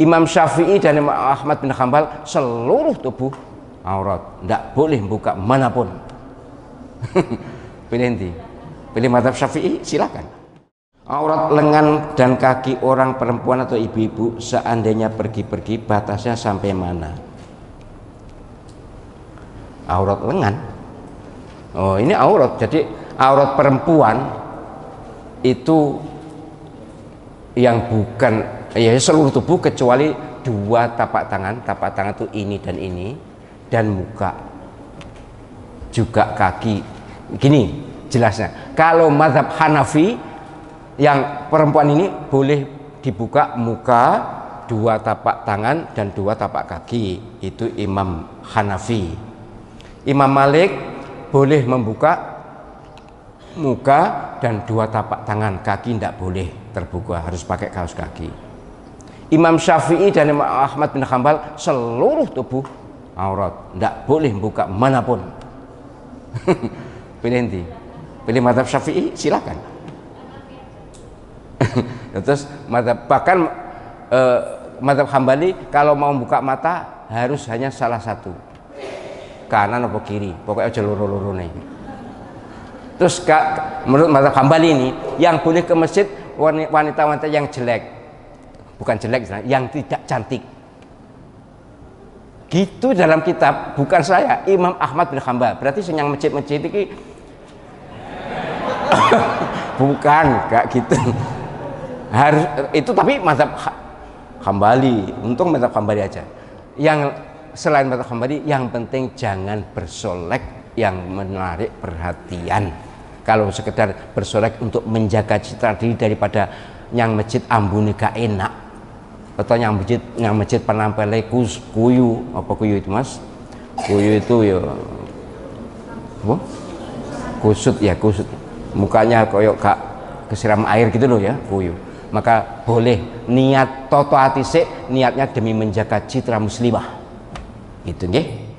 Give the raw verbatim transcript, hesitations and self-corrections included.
Imam Syafi'i dan Imam Ahmad bin Hambal seluruh tubuh aurat, tidak boleh buka manapun. Pilih inti, pilih mazhab Syafi'i silakan. Aurat lengan dan kaki orang perempuan atau ibu-ibu seandainya pergi-pergi batasnya sampai mana? Aurat lengan. Oh, ini aurat. Jadi aurat perempuan itu yang bukan ya seluruh tubuh kecuali dua tapak tangan. Tapak tangan itu ini dan ini, dan muka juga kaki. Gini jelasnya, kalau mazhab Hanafi yang perempuan ini boleh dibuka muka, dua tapak tangan dan dua tapak kaki, itu Imam Hanafi. Imam Malik boleh membuka muka dan dua tapak tangan, kaki tidak boleh terbuka, harus pakai kaos kaki. Imam Syafi'i dan Imam Ahmad bin Hambal seluruh tubuh aurat, tidak boleh buka manapun. Pilih inti, pilih mazhab Syafi'i silakan. Terus mazhab, bahkan eh, mazhab Hambali kalau mau buka mata harus hanya salah satu, kanan atau kiri, pokoknya aja loro-loro nih. Terus ka, menurut mazhab Hambali ini yang boleh ke masjid wanita-wanita yang jelek, bukan jelek, yang tidak cantik. Gitu dalam kitab, bukan saya, Imam Ahmad bin Hambal. Berarti senyang masjid-masjid ini bukan, gak gitu. Harus itu, tapi mazhab Hambali. Untung mazhab Hambali aja. Yang selain mazhab Hambali, yang penting jangan bersolek yang menarik perhatian. Kalau sekedar bersolek untuk menjaga citra diri daripada yang masjid ambune gak enak, atau yang masjid yang masjid penampilnya kus kuyu. Apa kuyu itu mas? Kuyu itu ya apa? Kusut ya, kusut mukanya koyok kak kesiram air gitu loh ya, kuyu. Maka boleh niat toto hati sik, niatnya demi menjaga citra muslimah gitu nggih.